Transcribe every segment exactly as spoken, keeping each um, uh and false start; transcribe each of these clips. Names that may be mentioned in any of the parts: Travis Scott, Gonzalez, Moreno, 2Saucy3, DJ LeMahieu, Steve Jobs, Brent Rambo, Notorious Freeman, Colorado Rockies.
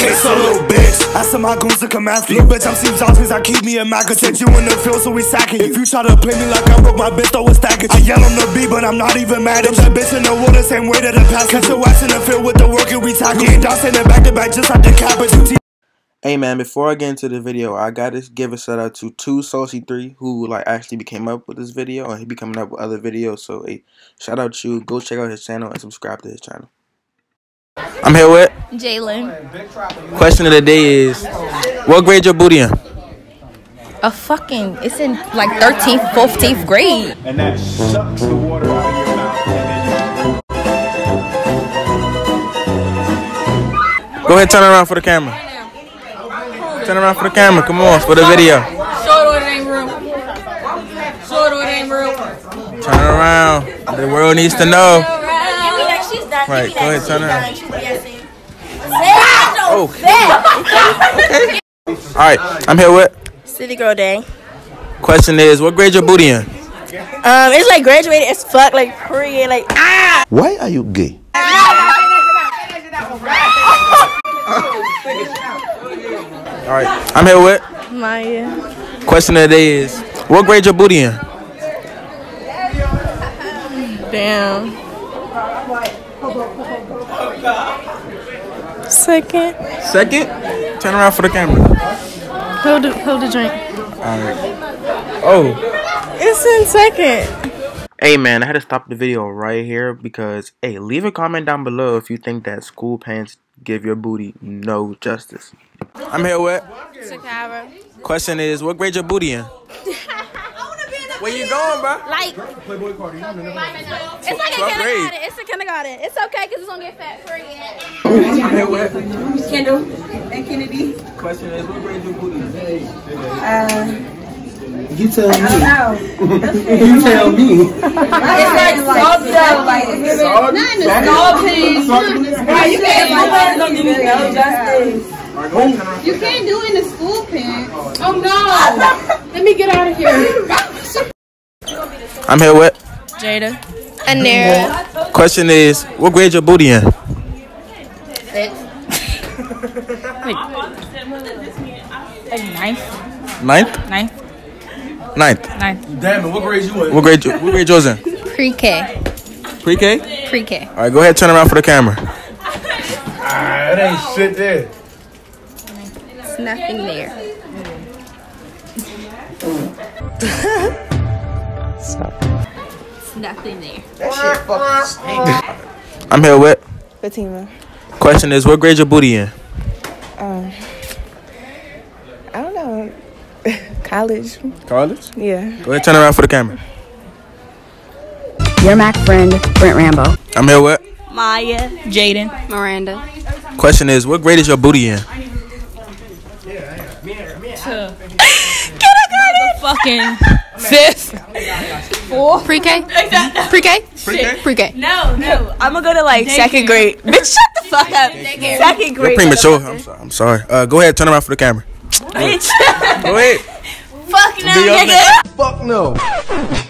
queso, little bitch. I said my goons to come after you. Little bitch, I'm Steve Jobs cause I keep me in my content. You in the field so we sacking you. If you try to play me like I broke my bitch, throw a stack at you. I yell on the beat but I'm not even mad at you. That bitch in the water same way that I pass. Catch your ass in the field with the work and we tackle. Me and Don standing back to back just like the cabbage. Hey man, before I get into the video, I gotta give a shout out to two saucy three, who like actually became up with this video, and he be coming up with other videos. So hey, shout out to you. Go check out his channel and subscribe to his channel. I'm here with Jalen. Question of the day is, what grade your booty in? A fucking, it's in like thirteenth, fourteenth grade. And that sucks the water out of your mouth. Go ahead, turn around for the camera. Turn around for the camera, come on, for the video. Short order ain't real. Short order ain't real. Turn around. The world needs to know. Right, go ahead, turn around. Okay. Okay. Alright, I'm here with City Girl Day. Question is, what grade your booty in? Um, it's like graduated as fuck, like pre, like ah. Why are you gay? All right, I'm here with Maya. Question of the day is, what grade your booty in? Damn. Second. Second? Turn around for the camera. Hold the, hold the drink. All right. Oh. It's in second. Hey man, I had to stop the video right here because, hey, leave a comment down below if you think that school pants give your booty no justice. I'm here with Sakara. Question is, what grade your booty in? Where you going, bro? Like, it's like a kindergarten. It's a kindergarten. It's okay because it's gonna get fat free. I'm here with Kendall and Kennedy. Question is, what grade your booty in? Uh, you tell me. I don't know. Okay. You tell me. It's like salt cell, like it's not in the salt pans. You can't do it. No justice. Oh. You can't do it in the school pants. Oh no! Let me get out of here. I'm here with Jada and Nara. Question is, what grade your booty in? Six. Wait. Like ninth. Ninth. Ninth. Ninth. Ninth. Damn it! What grade you in? What grade? What grade yours in? Pre-K. Pre-K. Pre-K. All right, go ahead. Turn around for the camera. Ah, that ain't shit there. Nothing there. It's nothing there. That shit fucking stinks. I'm here with Fatima. Question is, what grade your booty in? Um, I don't know. College. College? Yeah. Go ahead, turn around for the camera. Your Mac friend, Brent Rambo. I'm here with Maya, Jaden, Miranda. Question is, what grade is your booty in? To fucking fifth, fourth, pre-K, pre-K, pre-K. No, no, I'm gonna go to like second grade. Bitch, shut the fuck up. Second grade. You're premature. I'm sorry. I'm sorry. Uh, go ahead. Turn around for the camera. Bitch. Go ahead. Fuck no, nigga. Fuck no.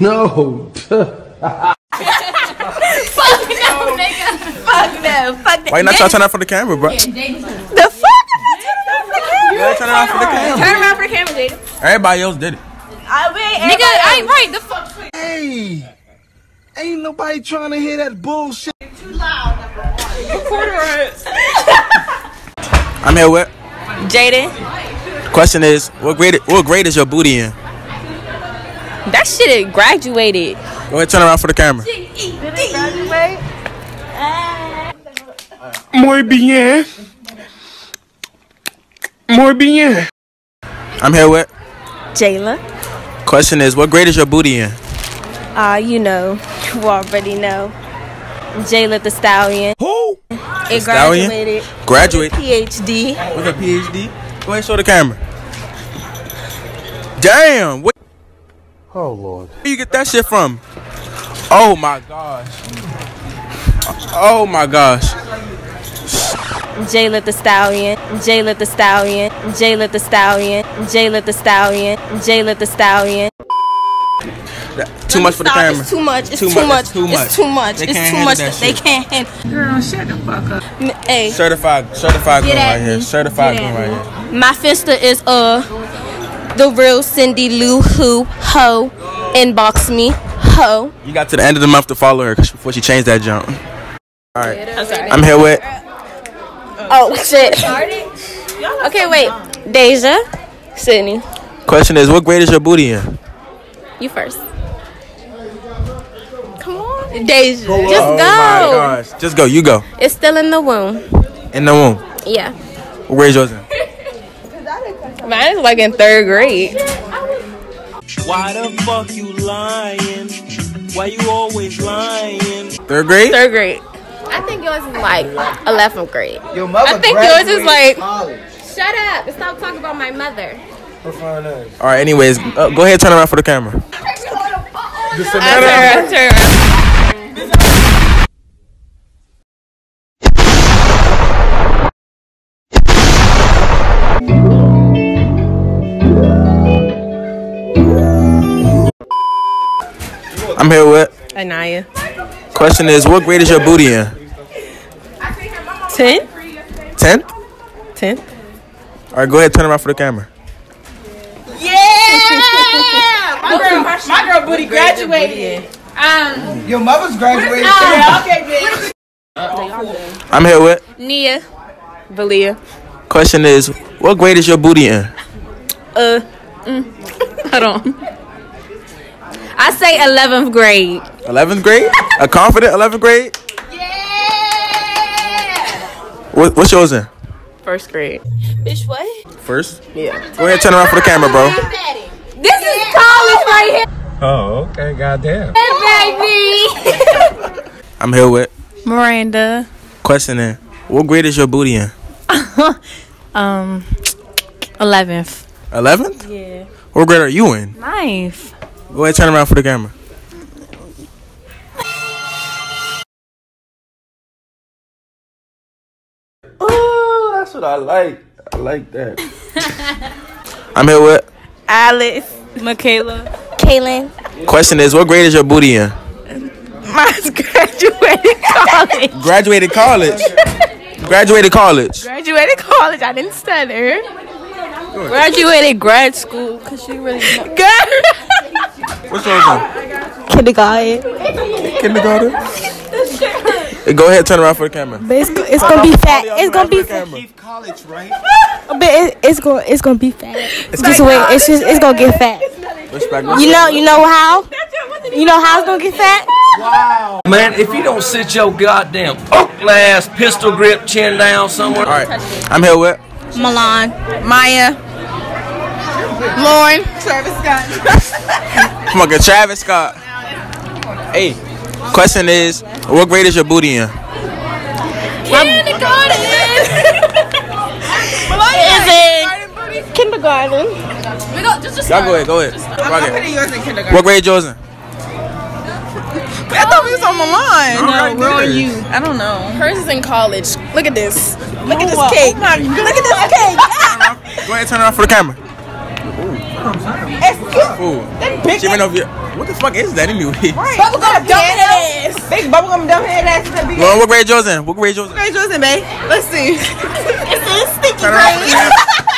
No. Fuck no, nigga. Fuck no. Fuck no. Why not y'all turn around for the camera, bro? The fuck. Turn around for the camera. Turn around for the camera, Jada. Everybody else did it. I wait, nigga, I ain't right. The fuck. Hey, ain't nobody trying to hear that bullshit. You're too loud. I'm here with Jaden. Question is, what grade? What grade is your booty in? That shit graduated. Go ahead, turn around for the camera. Did it graduate? Muy bien. More being. I'm here with Jayla. Question is, what grade is your booty in? Ah, uh, you know, you already know. Jayla the Stallion. Who? It graduated. Graduate. P H D. With a P H D. Go ahead, show the camera. Damn. What? Oh Lord. Where you get that shit from? Oh my gosh. Oh my gosh. Jayla the Stallion, Jayla the Stallion, Jayla the Stallion, Jayla the Stallion, Jayla the Stallion. That, too much for the camera. It's too much. It's too much. It's too much. It's too much. It's too much. They can't handle that shit. Girl, shut the fuck up. Hey. Certified, certified girl right here. Certified girl right here. My sister is uh the real Cindy Lou Who Ho. Inbox me. Ho. You got to the end of the month to follow her before she changed that jump. All right. I'm here with. Oh shit. Okay, wait. Deja, Sydney. Question is, what grade is your booty in? You first. Come on, Deja. Go Just oh go. My gosh. Just go. You go. It's still in the womb. In the womb. Yeah. What grade is yours in? Mine is like in third grade. Why the fuck you lying? Why you always lying? Third grade. Third grade. I think yours is like eleventh grade. Your mother. I think yours is like. College. Shut up! Stop talking about my mother. All right. Anyways, uh, go ahead. Turn around for the camera. I'm here with Anaya. Question is, what grade is your booty in? Ten. Ten. Ten. All right, go ahead. Turn around for the camera. Yeah, my girl, my girl booty graduated. Um, your mother's graduated. Um, okay, bitch. I'm here with Nia, Valia. Question is, what grade is your booty in? Uh, mm, hold on. I say eleventh grade. Eleventh grade? A confident eleventh grade? Yeah. What, what's yours in? First grade. Bitch, what? First? Yeah. Go ahead, turn around for the camera, bro. This is college right here. Oh, okay, goddamn. Hey, baby. I'm here with Miranda. Questioning, what grade is your booty in? um, eleventh. Eleventh? Yeah. What grade are you in? Ninth. Go ahead, turn around for the camera. That's what I like. I like that. I'm here with Alice, Michaela, Kaylin. Question is, what grade is your booty in? Mine's graduated college. Graduated college. Graduated college. Graduated college. I didn't stutter. Graduated grad school because she really. Good. What's your name? Kindergarten. Kindergarten. Go ahead, turn around for the camera. But it's, it's gonna be fat. It's gonna be fat. College, right? But it, it's gonna it's gonna be fat. It's just wait. It's just it's gonna get fat. You know you know how? You know how it's gonna get fat? Wow. Man, if you don't sit your goddamn ass pistol grip chin down somewhere. All right, I'm here with Milan, Maya, Lauren, Travis Scott. Come on, get Travis Scott. Hey. Question is, what grade is your booty in? Kindergarten! Is it kindergarten? Y'all go ahead, go ahead. I'm putting yours in kindergarten. What grade yours in? I thought we was on Milan. No, where are you? I don't know. Hers is in college. Look at this. Look at this cake. Look at this cake. Go ahead, turn around for the camera. Excuse me. What the fuck is that anyway? Right. Bubblegum dumbhead ass. Big bubblegum dumbhead ass. Lauren, what grade yours in? What grade yours in? What grade yours in, babe? Let's see. It's in sticky grade.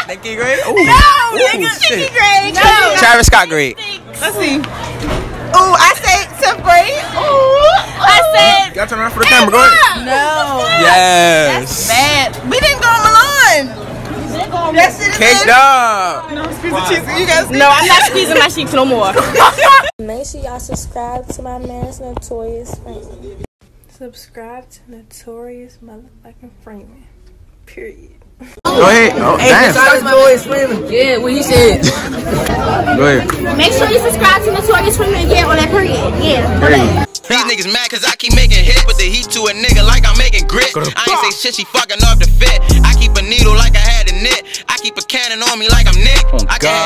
Sticky grade? Ooh. No, nigga. Sticky grade. No. Travis Scott grade. Let's see. Ooh, I said tenth grade. Ooh. I said. You gotta turn around for the camera. Go ahead. No. Yes. That's bad. We didn't go on Milan. Yes, it is. Cake dog. No, squeeze the cheeks. You guys. No, I'm not squeezing my cheeks no more. Make sure y'all subscribe to my man's Notorious Freeman. Subscribe to Notorious motherfucking Freeman. Period. Go ahead. Oh, hey, damn. Notorious Notorious Freeman. Yeah, what he said. Go ahead. Make sure you subscribe to Notorious Freeman. Yeah, on that period. Yeah. Period. These niggas mad cause I keep making hits, but the heat to a nigga like I'm making grit. I ain't say shit, she fucking up the fit. I keep a needle like I had a knit. I keep a cannon on me like I'm Nick. I can